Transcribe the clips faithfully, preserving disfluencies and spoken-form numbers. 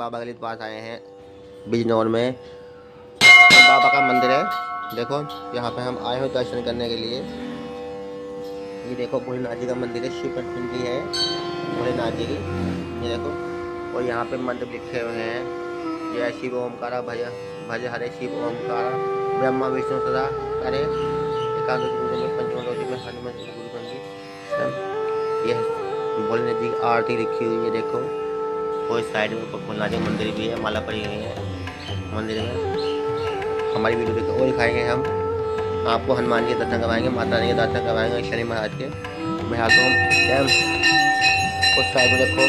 बाबा के लिए पास आए हैं बिजनौर में। बाबा का मंदिर है, देखो यहाँ पे हम आए हो दर्शन करने के लिए। ये देखो भोलेनाथ जी का मंदिर है, शिव पटपिंडी है भोलेनाथ जी की, ये देखो। और यहाँ पे मंदिर लिखे हुए हैं, जय शिव ओंकारा भज भज हरे शिव ओंकारा ब्रह्मा विष्णु सदा हरे एकादशी में पंचमोदी में हनुमान जी गुरुगण जी। यह भोलेनाथ जी की आरती लिखी हुई है, देखो। और साइड में भोलेनाथ जी मंदिर भी है, माला पड़ी हुई है मंदिर में। हमारी वीडियो देखो और दिखाएंगे हम आपको, हनुमान जी के दर्शन करवाएंगे, माता रानी के दर्शन करवाएंगे, शनि महाराज के। मैं हाथ डैम उस साइड में देखो,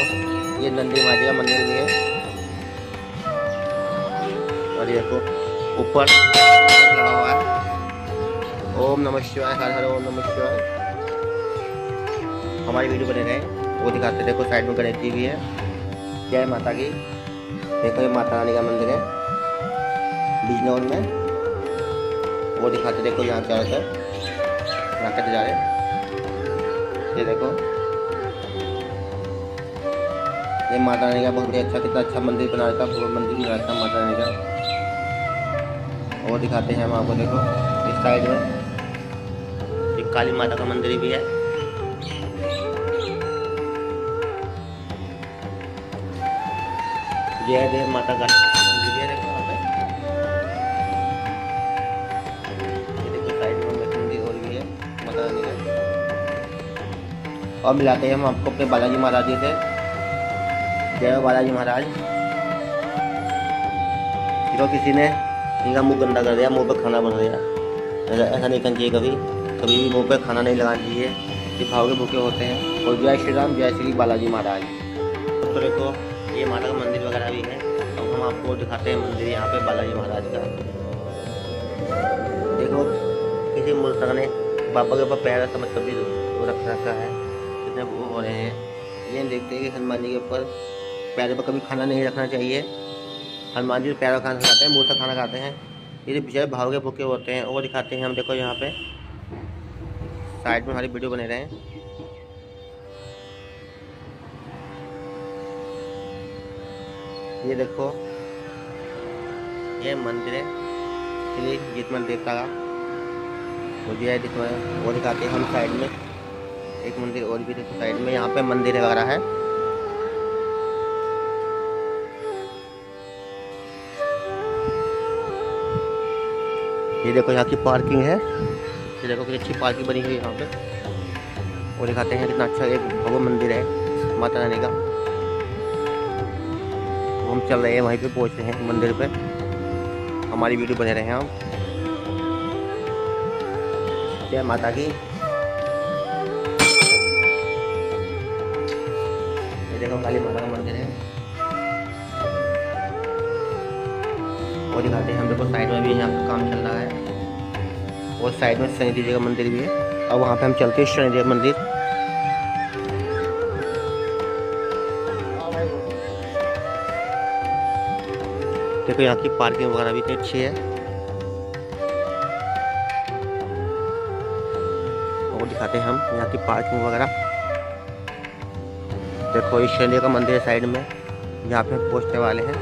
ये नंदी माँ जी का मंदिर भी है। और ये देखो ऊपर लगा हुआ है, ओम नमः शिवाय हर हर ओम नमः शिवाय। हमारी वीडियो बने रहे, वो दिखाते। देखो साइड में गणेश जी भी है, जय माता की। देखो ये माता रानी का मंदिर है बिजनौर में, वो दिखाते। देखो यहाँ क्या होता है, यहाँ कट जा रहे। ये देखो ये माता रानी का बहुत ही अच्छा, कितना अच्छा मंदिर बना रहता है, मंदिर बना रहता माता रानी का। और दिखाते हैं हम आपको, देखो इस साइड में एक काली माता का मंदिर भी है। जय देव माता का मंदिर है, देखो वहाँ पे। ये देखो साइड में मंदिर और भी है माता रानी का। और मिलाते हैं हम आपको अपने बालाजी महाराज जी से, जय बालाजी महाराज। देखो किसी ने इनका मुंह गंदा कर दिया, मुंह पे खाना बना दिया, ऐसा नहीं करना चाहिए कभी कभी भी। मुंह पे खाना नहीं लगाना चाहिए, दिखाओ के भूखे होते हैं। और जय श्री राम, जय श्री बालाजी महाराज। तो देखो ये माता का मंदिर वगैरह भी है। अब हम आपको दिखाते हैं मंदिर यहाँ पे बालाजी महाराज का। देखो किसी मुल्क ने बाबा के ऊपर पैर समझ कर भी रख रखा है, कितने वो हो रहे हैं। ये देखते हैं कि हनुमान जी के ऊपर पैर पर कभी खाना नहीं रखना चाहिए। हनुमान जी पैरों खाना खाते हैं, मुँह से खाना खाते हैं, ये बेचारे भाव के भूखे होते हैं। वो दिखाते हैं हम, देखो यहाँ पे साइड में हमारी वीडियो बने रहे हैं। ये देखो ये मंदिर है श्री जितमल देवता का, मुझे है जितमल। वो दिखाते हैं हम साइड में एक मंदिर और भी, देखो साइड में यहाँ पे मंदिर वगैरह है। ये देखो यहाँ की पार्किंग है, ये देखो कितनी अच्छी पार्किंग बनी हुई है यहाँ पे। वो दिखाते हैं कितना अच्छा एक भव्य मंदिर है माता रानी का। हम चल रहे हैं, वहीं पे पहुँच रहे हैं मंदिर पे। हमारी वीडियो बने रहे हैं हम, जय माता की। ये देखो काली माता का मंदिर है, वो दिखाते हैं हम। देखो साइड में भी यहाँ पे काम चल रहा है, और साइड में शनि देव का मंदिर भी है। अब वहाँ पे हम चलते हैं शनि देव मंदिर। देखो यहाँ की पार्किंग वगैरह भी इतनी अच्छी है। और दिखाते हैं हम यहाँ की पार्किंग वगैरह। देखो ये शनि का मंदिर है साइड में, यहाँ पे हम पहुँचने वाले हैं।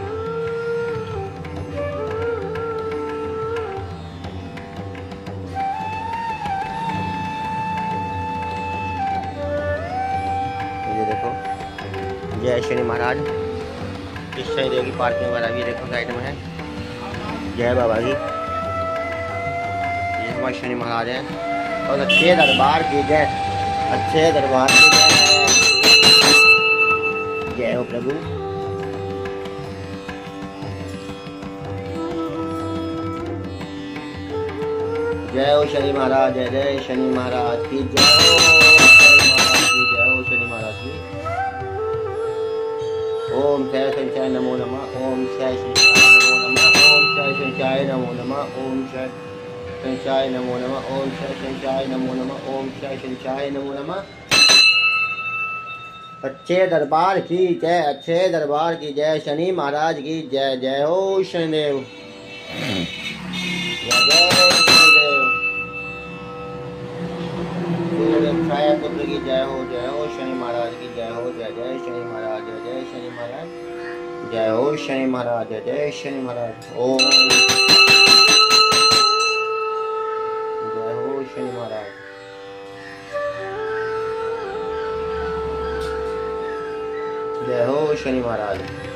ये देखो जय शनि महाराज, इस शनि देव की पार्किंग वगैरह भी देखो साइड में है। जय बाबा जी, ये हमारे शनि महाराज हैं। और अच्छे दरबार की जय, अच्छे दरबार की जय, जय हो प्रभु। जय हो शनि महाराज, जय जय शनि महाराज की जय, जय हो शनि महाराज की। ओम जय शिवाय नमो नमः, ओम जय शिवाय नमो नमः, ओम जय शिवाय नमो नमः, ओम जय शिवाय नमो नमः, ओम जय शिवाय नमो नमः, ओम जय शिवाय नमो नमः। अच्छे दरबार की जय, अच्छे दरबार की जय, शनि महाराज की जय, जय हो शनिदेव, जय शनिदेव, छाया पुत्र की जय हो, जय हो शनि महाराज की जय हो, जय जय शनि महाराज, जय जय शनि महाराज, जय हो शनि महाराज, जय शनि महाराज, ओम जय हो शनि महाराज। जय हो शनि महाराज।